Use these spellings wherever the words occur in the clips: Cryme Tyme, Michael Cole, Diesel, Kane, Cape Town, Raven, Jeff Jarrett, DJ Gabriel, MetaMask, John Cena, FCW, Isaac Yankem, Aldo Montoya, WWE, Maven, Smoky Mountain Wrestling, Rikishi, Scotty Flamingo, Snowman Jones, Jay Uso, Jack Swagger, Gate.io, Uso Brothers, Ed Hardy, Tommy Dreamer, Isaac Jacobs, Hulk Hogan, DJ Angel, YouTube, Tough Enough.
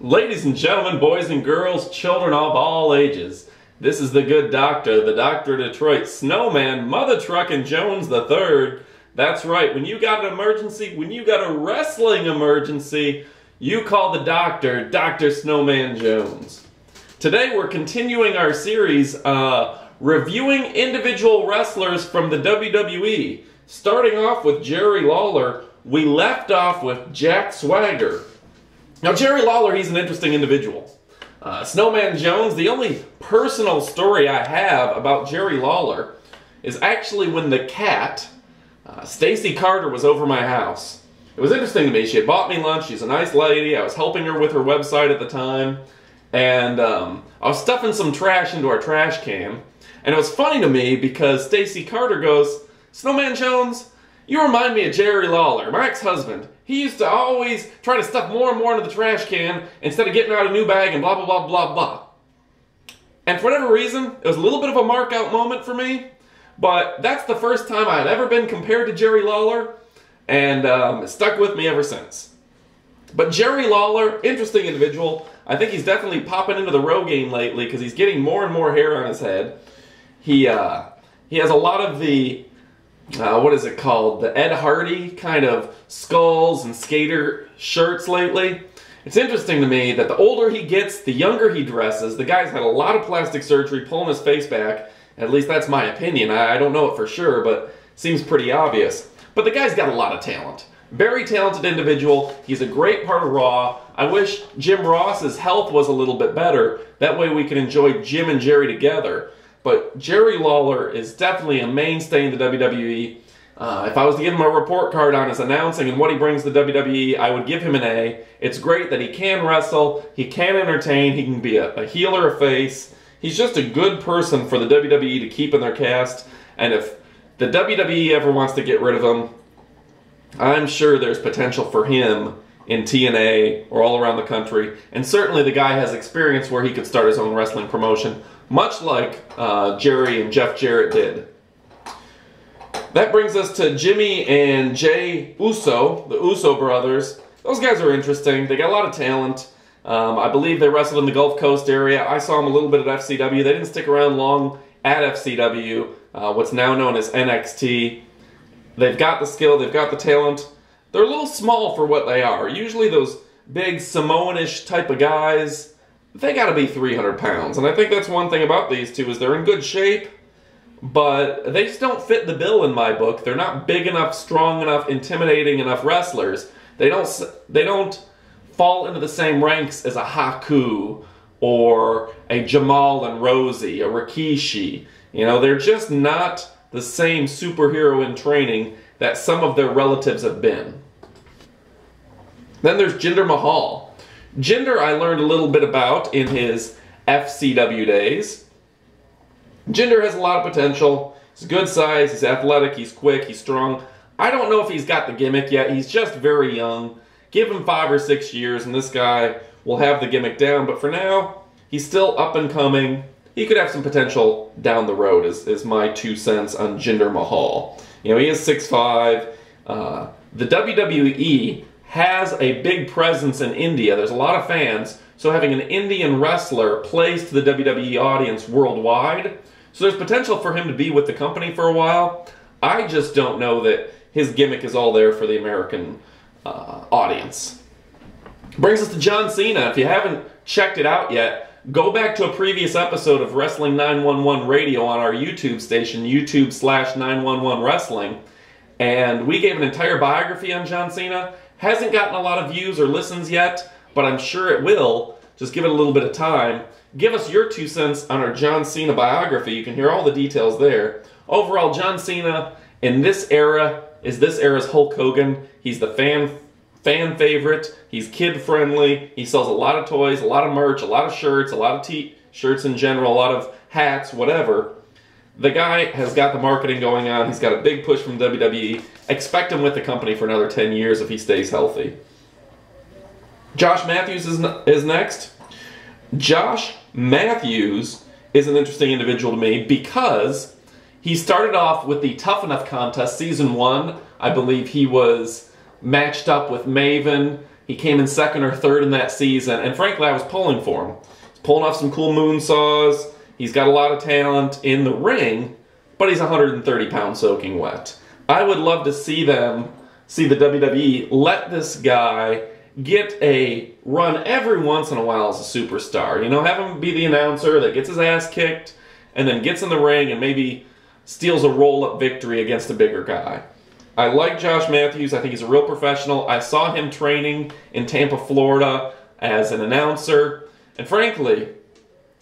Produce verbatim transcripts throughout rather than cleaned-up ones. Ladies and gentlemen, boys and girls, children of all ages, this is the good doctor, the Doctor Detroit, Snowman, Mother Truckin' Jones the Third. That's right, when you got an emergency, when you got a wrestling emergency, you call the doctor, Doctor Snowman Jones. Today we're continuing our series uh, reviewing individual wrestlers from the W W E. Starting off with Jerry Lawler, we left off with Jack Swagger. Now Jerry Lawler, he's an interesting individual. Uh, Snowman Jones, the only personal story I have about Jerry Lawler is actually when the cat, uh, Stacy Carter, was over my house. It was interesting to me. She had bought me lunch. She's a nice lady. I was helping her with her website at the time. And um, I was stuffing some trash into our trash can. And it was funny to me because Stacy Carter goes, "Snowman Jones, you remind me of Jerry Lawler, my ex-husband. He used to always try to stuff more and more into the trash can instead of getting out a new bag and blah, blah, blah, blah, blah." And for whatever reason, it was a little bit of a mark-out moment for me, but that's the first time I had ever been compared to Jerry Lawler, and um, it stuck with me ever since. But Jerry Lawler, interesting individual. I think he's definitely popping into the row game lately because he's getting more and more hair on his head. He, uh, he has a lot of the... Uh, what is it called? The Ed Hardy kind of skulls and skater shirts lately. It's interesting to me that the older he gets, the younger he dresses. The guy's had a lot of plastic surgery, pulling his face back. At least that's my opinion. I, I don't know it for sure, but it seems pretty obvious. But the guy's got a lot of talent. Very talented individual. He's a great part of Raw. I wish Jim Ross's health was a little bit better. That way we can enjoy Jim and Jerry together. But Jerry Lawler is definitely a mainstay in the W W E. Uh, if I was to give him a report card on his announcing and what he brings to the W W E, I would give him an A. It's great that he can wrestle, he can entertain, he can be a, a heel or a face. He's just a good person for the W W E to keep in their cast. And if the W W E ever wants to get rid of him, I'm sure there's potential for him in T N A or all around the country. And certainly the guy has experience where he could start his own wrestling promotion, much like uh, Jerry and Jeff Jarrett did. That brings us to Jimmy and Jay Uso, the Uso brothers. Those guys are interesting. They got a lot of talent. Um, I believe they wrestled in the Gulf Coast area. I saw them a little bit at F C W. They didn't stick around long at F C W, uh, what's now known as N X T. They've got the skill. They've got the talent. They're a little small for what they are. Usually those big Samoan-ish type of guys, they gotta be three hundred pounds, and I think that's one thing about these two is they're in good shape, but they just don't fit the bill in my book. They're not big enough, strong enough, intimidating enough wrestlers. They don't they don't fall into the same ranks as a Haku or a Jamal and Rosie, a Rikishi. You know, they're just not the same superhero in training that some of their relatives have been. Then there's Jinder Mahal. Jinder I learned a little bit about in his F C W days. Jinder has a lot of potential. He's good size, he's athletic, he's quick, he's strong. I don't know if he's got the gimmick yet. He's just very young. Give him five or six years and this guy will have the gimmick down. But for now, he's still up and coming. He could have some potential down the road is, is my two cents on Jinder Mahal. You know, he is six five. Uh, the W W E has a big presence in India. There's a lot of fans, so having an Indian wrestler plays to the W W E audience worldwide, so there's potential for him to be with the company for a while. I just don't know that his gimmick is all there for the American uh, audience. Brings us to John Cena. If you haven't checked it out yet, go back to a previous episode of Wrestling nine one one Radio on our YouTube station, YouTube slash nine one one Wrestling, and we gave an entire biography on John Cena. Hasn't gotten a lot of views or listens yet, but I'm sure it will. Just give it a little bit of time. Give us your two cents on our John Cena biography. You can hear all the details there. Overall, John Cena in this era is this era's Hulk Hogan. He's the fan, fan favorite. He's kid-friendly. He sells a lot of toys, a lot of merch, a lot of shirts, a lot of t-shirts in general, a lot of hats, whatever. The guy has got the marketing going on. He's got a big push from W W E. Expect him with the company for another ten years if he stays healthy. Josh Matthews is, is next. Josh Matthews is an interesting individual to me because he started off with the Tough Enough Contest Season one. I believe he was matched up with Maven He came in second or third in that season, and frankly, I was pulling for him. He's pulling off some cool moonsaws. He's got a lot of talent in the ring, but he's one hundred thirty pounds soaking wet. I would love to see them, see the W W E, let this guy get a run every once in a while as a superstar. You know, have him be the announcer that gets his ass kicked and then gets in the ring and maybe steals a roll-up victory against a bigger guy. I like Josh Matthews. I think he's a real professional. I saw him training in Tampa, Florida as an announcer. And frankly,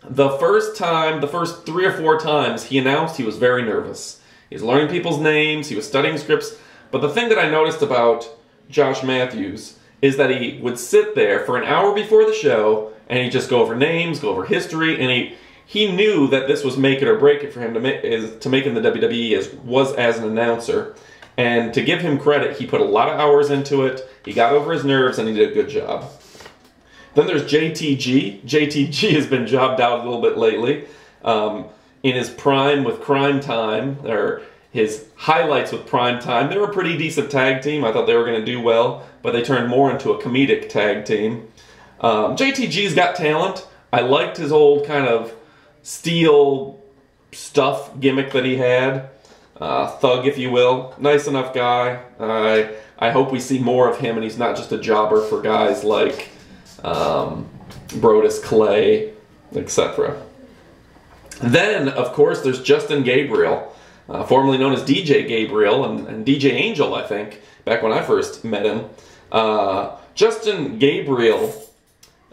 the first time, the first three or four times he announced, he was very nervous. He was learning people's names. He was studying scripts. But the thing that I noticed about Josh Matthews is that he would sit there for an hour before the show and he'd just go over names, go over history, and he he knew that this was make it or break it for him to make is to make him the W W E as was as an announcer. And to give him credit, he put a lot of hours into it. He got over his nerves and he did a good job. Then there's J T G. J T G has been jobbed out a little bit lately. Um, in his prime with Cryme Tyme, or his highlights with Cryme Tyme, they were a pretty decent tag team. I thought they were going to do well, but they turned more into a comedic tag team. Um, J T G's got talent. I liked his old kind of steel stuff gimmick that he had. Uh, thug, if you will. Nice enough guy. I, I hope we see more of him and he's not just a jobber for guys like um, Brodus Clay, et cetera. Then, of course, there's Justin Gabriel, uh, formerly known as D J Gabriel and, and D J Angel, I think, back when I first met him. Uh, Justin Gabriel,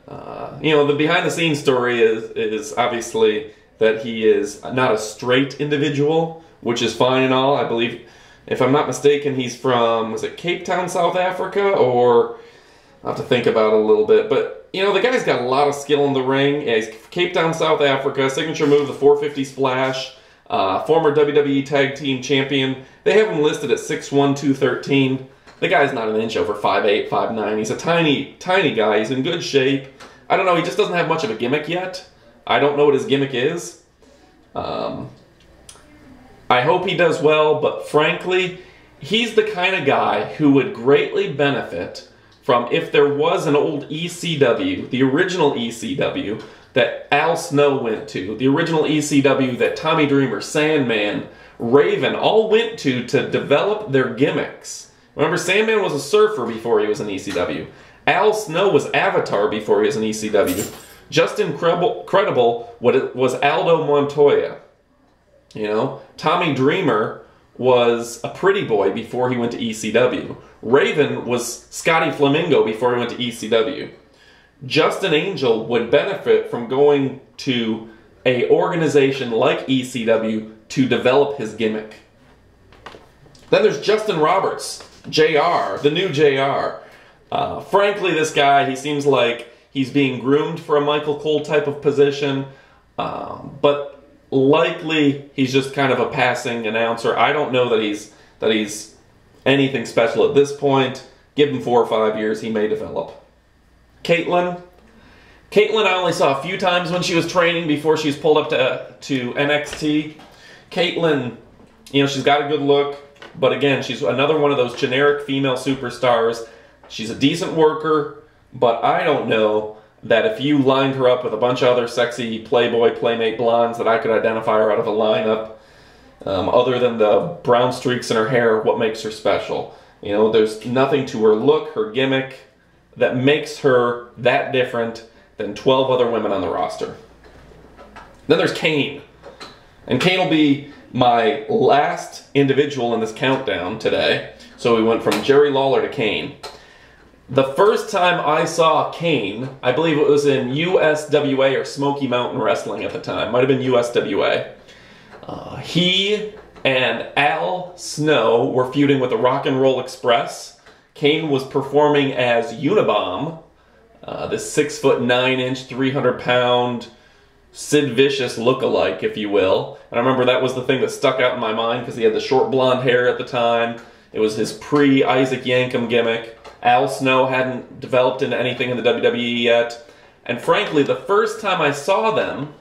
uh, you know, the behind-the-scenes story is, is obviously that he is not a straight individual, which is fine and all. I believe, if I'm not mistaken, he's from, was it Cape Town, South Africa? Or, I'll have to think about it a little bit. But, you know, the guy's got a lot of skill in the ring. Yeah, he's Cape Town, South Africa, signature move, the four fifty splash, uh, former W W E Tag Team Champion. They have him listed at six one, two thirteen. The guy's not an inch over five eight, five nine. He's a tiny, tiny guy. He's in good shape. I don't know, he just doesn't have much of a gimmick yet. I don't know what his gimmick is. Um... I hope he does well, but frankly, he's the kind of guy who would greatly benefit from if there was an old E C W, the original E C W that Al Snow went to, the original E C W that Tommy Dreamer, Sandman, Raven all went to to develop their gimmicks. Remember, Sandman was a surfer before he was in E C W. Al Snow was Avatar before he was in E C W. Justin Credible was Aldo Montoya. You know, Tommy Dreamer was a pretty boy before he went to E C W. Raven was Scotty Flamingo before he went to E C W. Justin Angel would benefit from going to an organization like E C W to develop his gimmick. Then there's Justin Roberts, J R, the new J R. Uh, frankly, this guy, he seems like he's being groomed for a Michael Cole type of position, um, but likely he's just kind of a passing announcer. I don't know that he's that he's anything special at this point. Give him four or five years, he may develop. Kaitlyn. Kaitlyn I only saw a few times when she was training before she was pulled up to, uh, to N X T. Kaitlyn, you know, she's got a good look, but again, she's another one of those generic female superstars. She's a decent worker, but I don't know that if you lined her up with a bunch of other sexy playboy, playmate blondes that I could identify her out of a lineup, um, other than the brown streaks in her hair, what makes her special? You know, there's nothing to her look, her gimmick, that makes her that different than twelve other women on the roster. Then there's Kane. And Kane will be my last individual in this countdown today. So we went from Jerry Lawler to Kane. The first time I saw Kane, I believe it was in U S W A or Smoky Mountain Wrestling at the time. Might have been U S W A. Uh, he and Al Snow were feuding with the Rock and Roll Express. Kane was performing as Unabomb, uh, this six foot nine inch, three hundred pound Sid Vicious look-alike, if you will. And I remember that was the thing that stuck out in my mind because he had the short blonde hair at the time. It was his pre-Isaac Yankem gimmick. Al Snow hadn't developed into anything in the W W E yet. And frankly, the first time I saw them,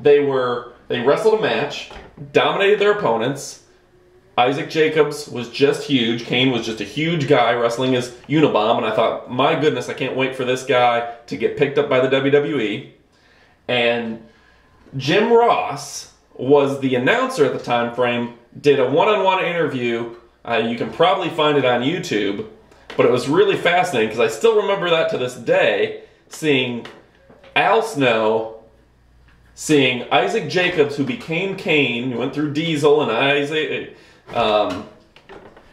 they were they wrestled a match, dominated their opponents, Isaac Jacobs was just huge. Kane was just a huge guy wrestling his Unabomb, and I thought, my goodness, I can't wait for this guy to get picked up by the W W E. And Jim Ross was the announcer at the time frame, did a one-on-one interview. Uh, you can probably find it on YouTube, but it was really fascinating because I still remember that to this day, seeing Al Snow, seeing Isaac Jacobs, who became Kane, who went through Diesel, and Isaac um,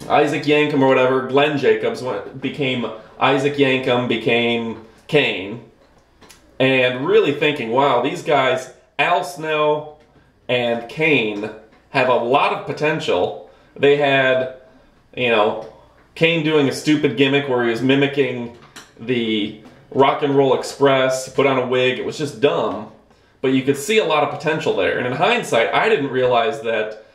Isaac Yankem or whatever, Glenn Jacobs went, became Isaac Yankem, became Kane, and really thinking, wow, these guys, Al Snow and Kane, have a lot of potential. They had, you know, Kane doing a stupid gimmick where he was mimicking the Rock and Roll Express, put on a wig. It was just dumb. But you could see a lot of potential there. And in hindsight, I didn't realize that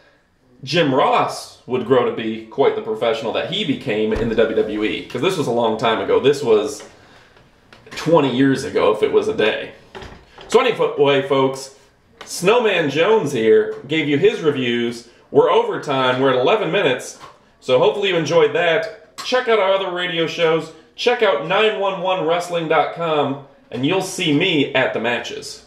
Jim Ross would grow to be quite the professional that he became in the W W E. Because this was a long time ago. This was twenty years ago, if it was a day. So anyway, folks, Snowman Jones here gave you his reviews. We're over time. We're at eleven minutes. So hopefully you enjoyed that. Check out our other radio shows. Check out nine one one wrestling dot com, and you'll see me at the matches.